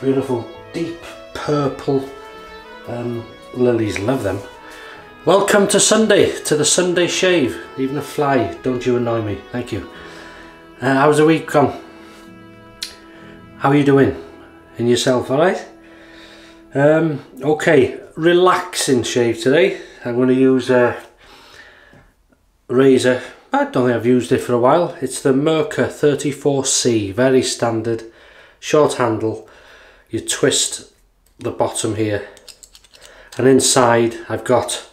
beautiful deep purple lilies, love them. Welcome to Sunday, to the Sunday shave. Even a fly, don't you annoy me, thank you. How's the week gone? How are you doing? And yourself, alright? Okay, relaxing shave today. I'm going to use a razor. I don't think I've used it for a while. It's the Merkur 34C, very standard, short handle. You twist the bottom here, and inside I've got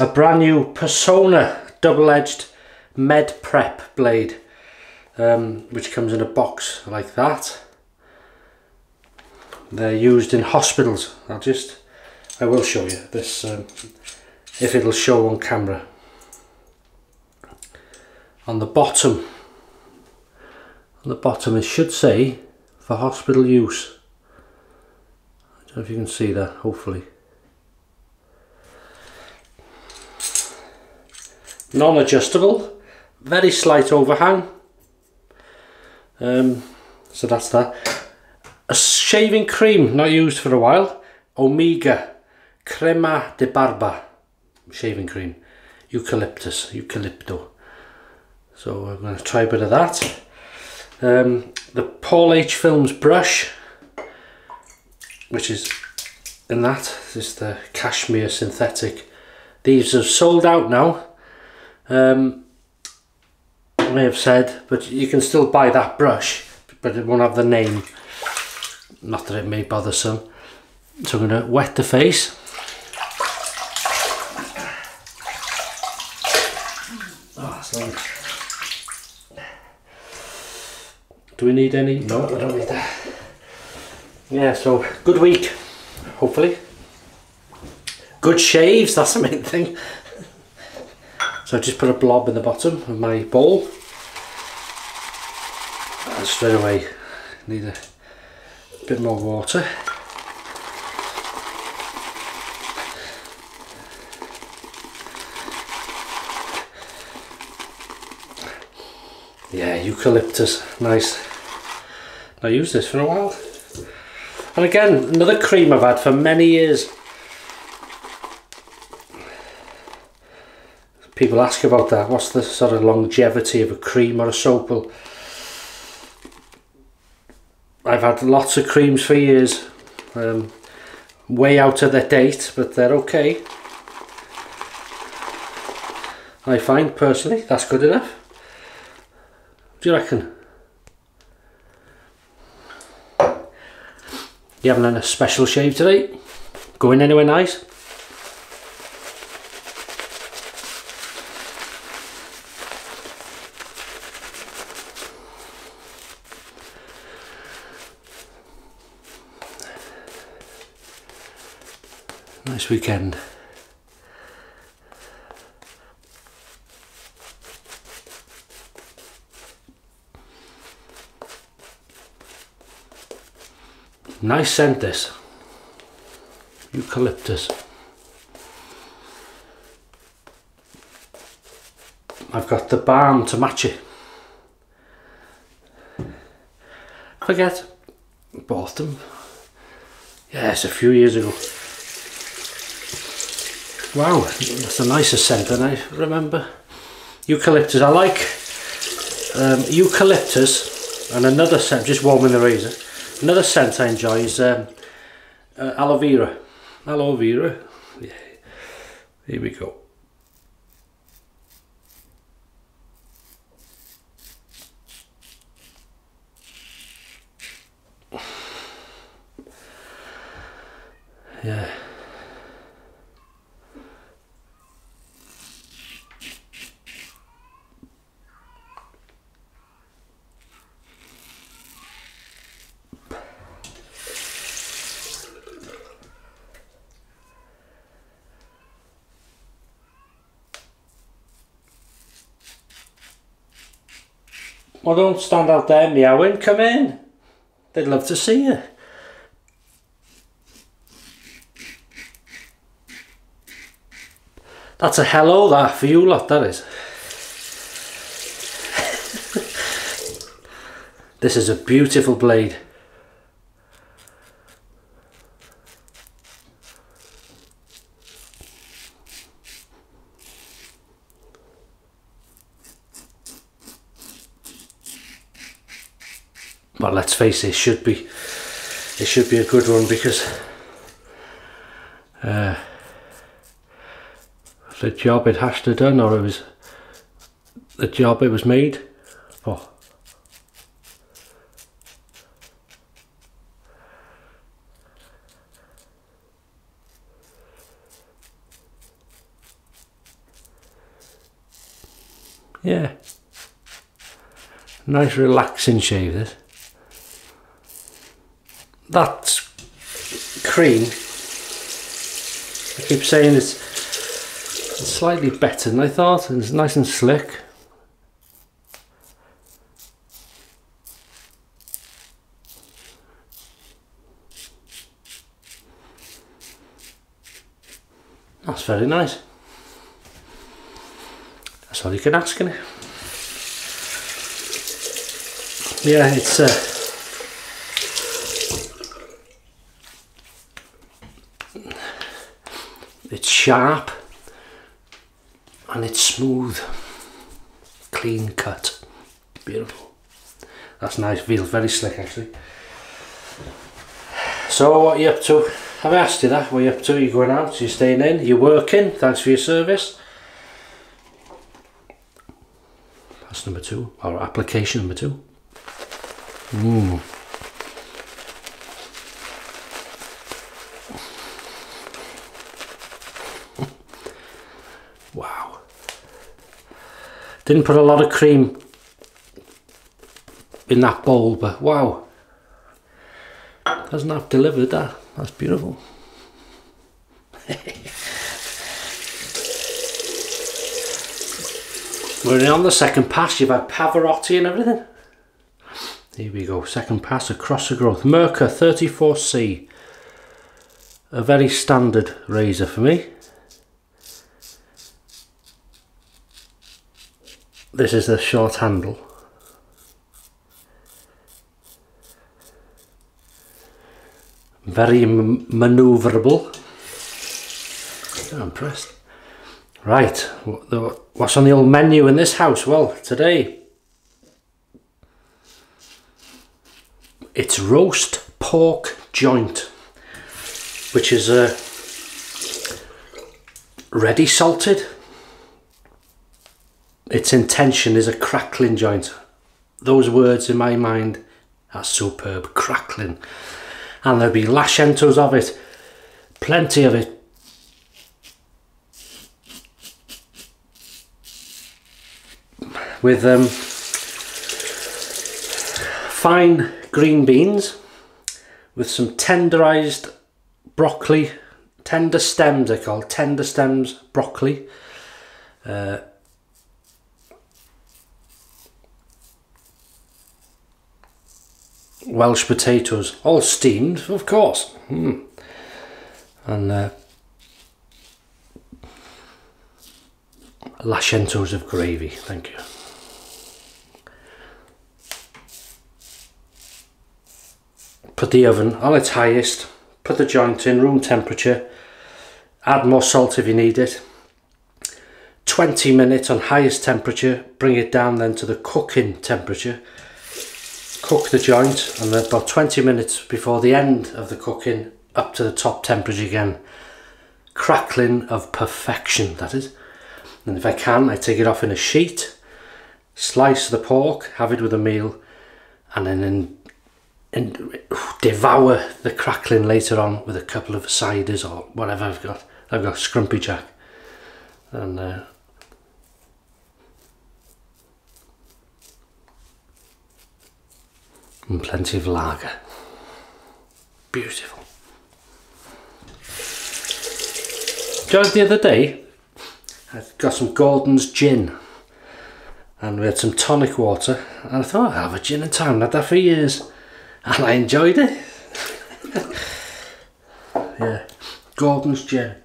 a brand new Personna double-edged med prep blade, which comes in a box like that. They're used in hospitals. I will show you this if it'll show on camera. On the bottom it should say for hospital use. I don't know if you can see that, hopefully. Non-adjustable, very slight overhang. So that's that. A shaving cream, not used for a while. Omega Crema de Barba shaving cream, eucalypto. So I'm going to try a bit of that. The Paul H. Films brush, which is in that. This is the cashmere synthetic. These are sold out now. I may have said, but you can still buy that brush, but it won't have the name. Not that it may bother some. So I'm going to wet the face. Oh, sorry. Do we need any? No, I don't need that. Yeah, so good week, hopefully. Good shaves, that's the main thing. So I just put a blob in the bottom of my bowl. And straight away, need a bit more water. Yeah, eucalyptus, nice. I used this for a while. And again, another cream I've had for many years. People ask about that. What's the sort of longevity of a cream or a soap? Well, I've had lots of creams for years. Way out of their date, but they're okay. I find, personally, that's good enough. Do you reckon? You having a special shave today? Going anywhere nice? Nice weekend. Nice scent, this eucalyptus. I've got the balm to match it. Forget, bought them. Yes, a few years ago. Wow, that's the nicest scent than I remember. Eucalyptus. I like eucalyptus and another scent. Just warming the razor. Another scent I enjoy is aloe vera. Aloe vera. Yeah. Here we go. Yeah. Well, don't stand out there meowing, come in. They'd love to see you. That's a hello, that, for you lot, that is. This is a beautiful blade. well, let's face it, it should be a good one, because the job it has to done, or it was the job it was made for. Yeah, nice relaxing shave this. That cream, I keep saying it's slightly better than I thought, and it's nice and slick. That's very nice. That's all you can ask, innit? Yeah, it's it's sharp and it's smooth, clean cut, beautiful. That's nice, feels very slick actually. So what are you up to? I've asked you that. What are you up to? You're going out, you're staying in, you're working, thanks for your service. That's number two, or application number two. Wow. Didn't put a lot of cream in that bowl, but wow. Doesn't have delivered that. That's beautiful. We're on the second pass. You've had Pavarotti and everything. Here we go, second pass across the growth. Merkur 34C. A very standard razor for me. This is the short handle. Very manoeuvrable. I'm impressed. Right, what's on the old menu in this house? Well, today it's roast pork joint, which is ready salted. Its intention is a crackling joint. Those words in my mind are superb, crackling. And there'll be lashentos of it, plenty of it. With fine green beans, with some tenderized broccoli, tender stems they're called, tender stems broccoli, Welsh potatoes, all steamed of course, and lashentos of gravy, thank you. Put the oven on its highest, put the joint in room temperature, add more salt if you need it, 20 minutes on highest temperature, bring it down then to the cooking temperature, cook the joint, and then about 20 minutes before the end of the cooking, up to the top temperature again. Crackling of perfection, that is. And if I can, I take it off in a sheet, slice the pork, have it with a meal, and then devour the crackling later on with a couple of ciders or whatever I've got. I've got Scrumpy Jack, and plenty of lager. Beautiful. Just the other day, I got some Gordon's gin, and we had some tonic water, and I thought, I'll have a gin in town. I've had that for years. And I enjoyed it. Yeah, Gordon's gin.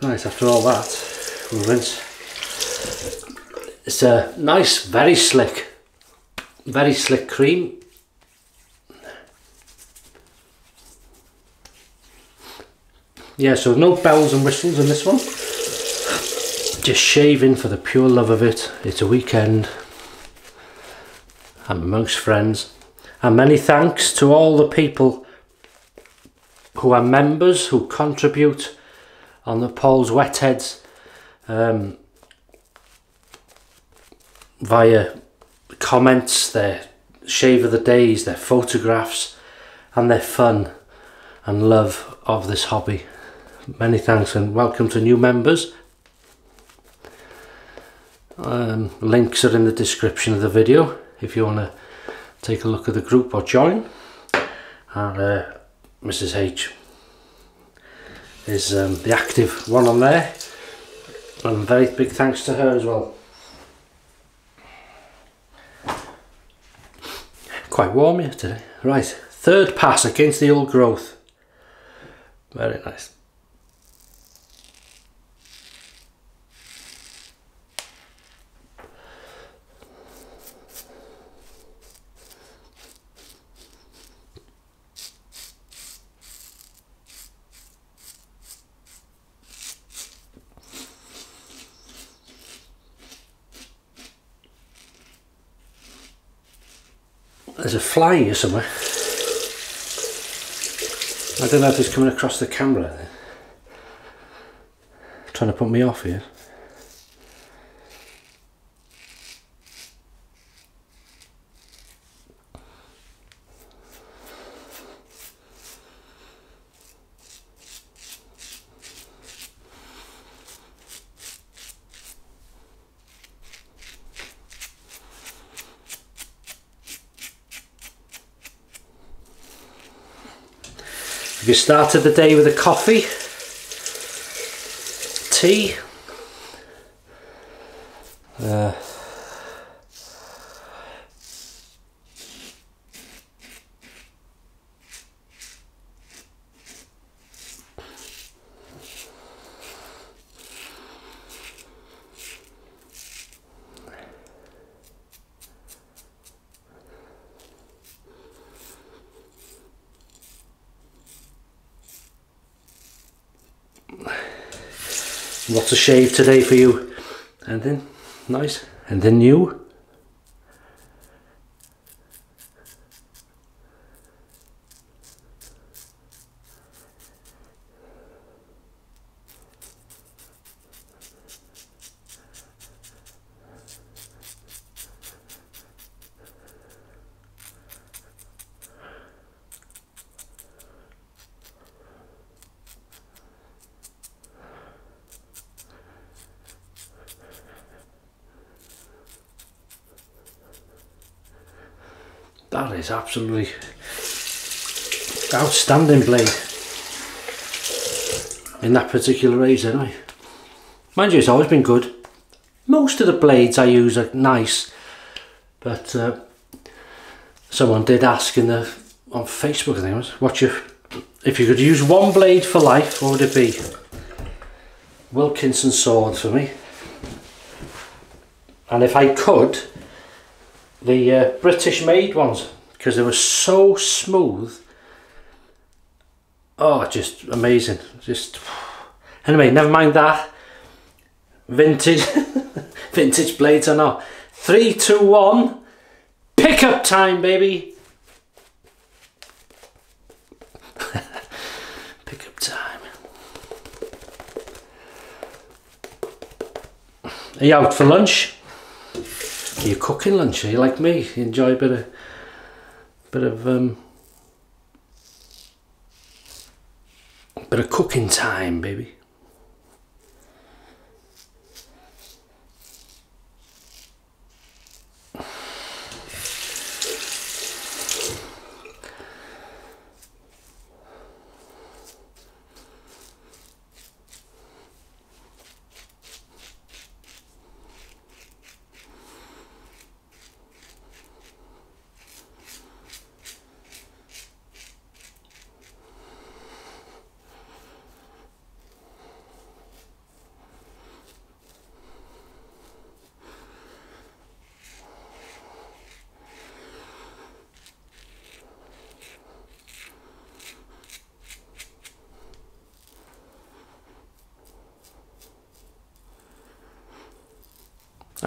Right, after all that, we'll rinse. It's a nice, very slick cream. Yeah, so no bells and whistles in this one. Just shaving for the pure love of it. It's a weekend. I'm amongst friends. And many thanks to all the people who are members, who contribute on the Paul's Wetheads via comments, their shave of the days, their photographs and their fun and love of this hobby. Many thanks and welcome to new members. Links are in the description of the video if you want to take a look at the group or join. And Mrs. H is the active one on there, and very big thanks to her as well. Quite warm here today. Right, third pass against the old growth. Very nice. There's a fly here somewhere. I don't know if it's coming across the camera. Trying to put me off here. If you started the day with a coffee, tea, lots of shave today for you. And then nice. And then new. That is absolutely outstanding blade in that particular razor knife. Mind you, it's always been good. Most of the blades I use are nice, but someone did ask in the on Facebook, I think it was, if you could use one blade for life, what would it be? Wilkinson Sword for me. And if I could, the British made ones, because they were so smooth. Oh, just amazing. Just anyway, never mind that. Vintage vintage blades or not. 3, 2, 1 pickup time, baby. Pickup time. Are you out for lunch? You're cooking lunch, are you like me? You enjoy a bit of cooking time, baby.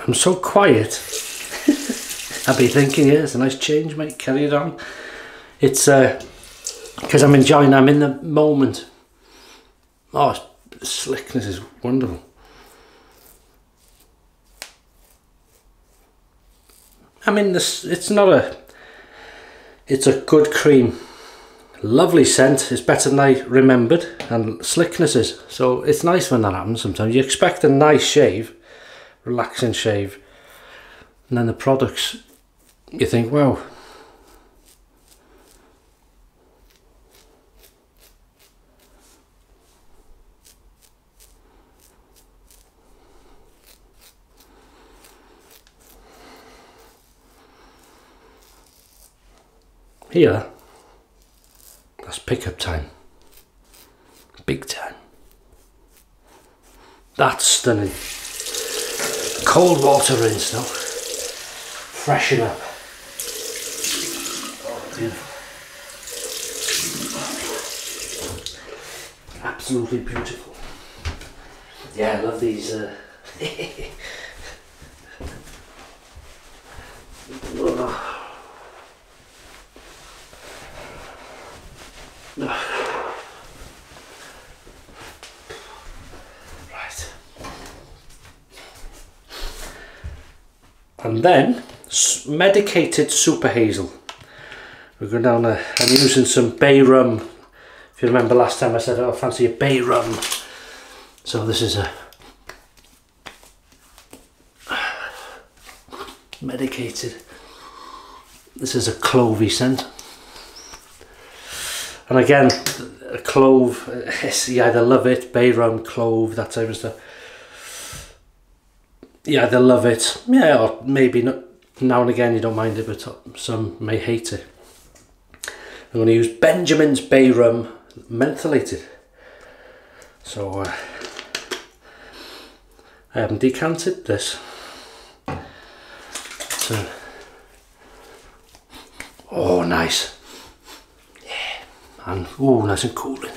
I'm so quiet. I'd be thinking, yeah, it's a nice change, mate, carry it on. It's because I'm enjoying, I'm in the moment. Oh, slickness is wonderful. I mean, this, it's not a, it's a good cream. Lovely scent, it's better than I remembered, and slicknesses, so it's nice when that happens sometimes. You expect a nice shave, relaxing shave, and then the products, you think, wow. Here, that's pickup time, big time. That's stunning. Cold water rinse now, freshen up. Oh, beautiful. Absolutely beautiful. Yeah, I love these. Right. And then medicated super hazel. We're going down there. I'm using some bay rum. If you remember last time I said, oh, I fancy a bay rum. So this is a medicated. This is a clovey scent. And again, a clove, you either love it, bay rum, clove, that type of stuff. You either love it, yeah, or maybe not. Now and again you don't mind it, but some may hate it. I'm going to use Benjamin's Bay Rum mentholated. So, I haven't decanted this. So, oh, nice. And oh, nice and cooling.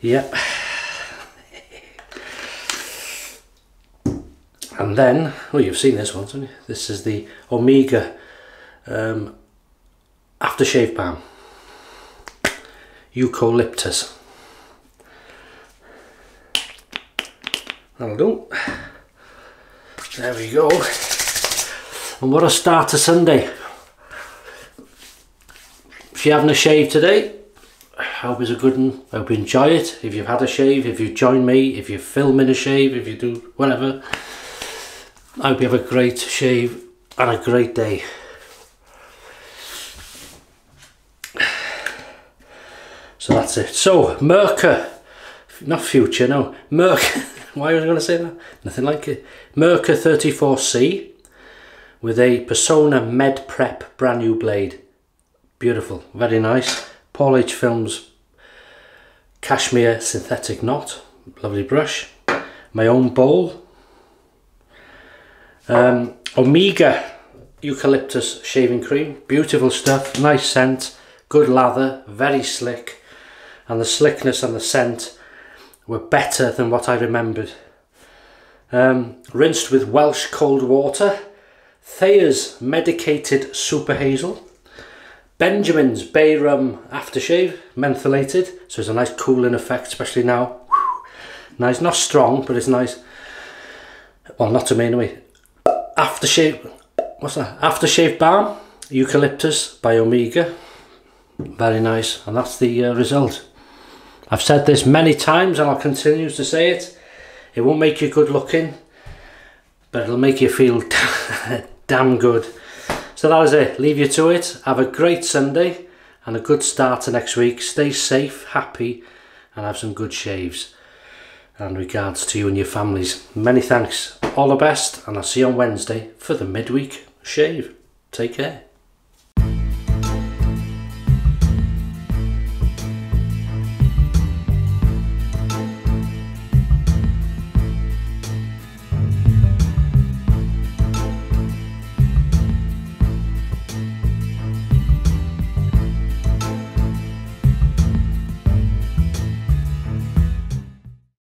Yep. And then, oh, you've seen this one, haven't you? This is the Omega aftershave balm, eucalyptus. That'll do. There we go. And what a start to Sunday. If you're having a shave today, I hope it's a good one. I hope you enjoy it. If you've had a shave, if you've joined me, if you're filming a shave, if you do whatever, I hope you have a great shave and a great day. So that's it. So, Merkur, not future, no. Merkur, why was I going to say that? Nothing like it. Merkur 34C. With a Personna Med Prep brand new blade. Beautiful, very nice. Paul H. Films Cashmere Synthetic Knot, lovely brush. My own bowl. Omega Eucalyptus Shaving Cream, beautiful stuff, nice scent, good lather, very slick. And the slickness and the scent were better than what I remembered. Rinsed with Welsh cold water. Thayer's Medicated Super Hazel, Benjamin's Bay Rum Aftershave, mentholated, so it's a nice cooling effect, especially now. Whew. Nice, not strong, but it's nice. Well, not to me anyway. Aftershave, what's that? Aftershave balm, eucalyptus by Omega. Very nice, and that's the result. I've said this many times, and I'll continue to say it. It won't make you good looking, but it'll make you feel damn good. So that is it. Leave you to it. Have a great Sunday and a good start to next week. Stay safe, happy, and have some good shaves. And regards to you and your families. Many thanks. All the best, and I'll see you on Wednesday for the midweek shave. Take care.